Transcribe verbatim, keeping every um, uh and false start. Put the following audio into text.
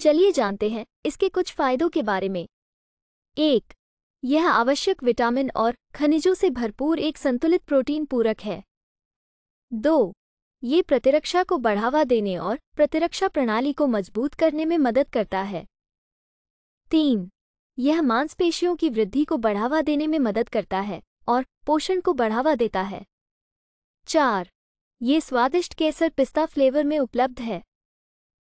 चलिए जानते हैं इसके कुछ फायदों के बारे में। एक, यह आवश्यक विटामिन और खनिजों से भरपूर एक संतुलित प्रोटीन पूरक है। दो, ये प्रतिरक्षा को बढ़ावा देने और प्रतिरक्षा प्रणाली को मजबूत करने में मदद करता है। तीन, यह मांसपेशियों की वृद्धि को बढ़ावा देने में मदद करता है और पोषण को बढ़ावा देता है। चार, ये स्वादिष्ट केसर पिस्ता फ्लेवर में उपलब्ध है।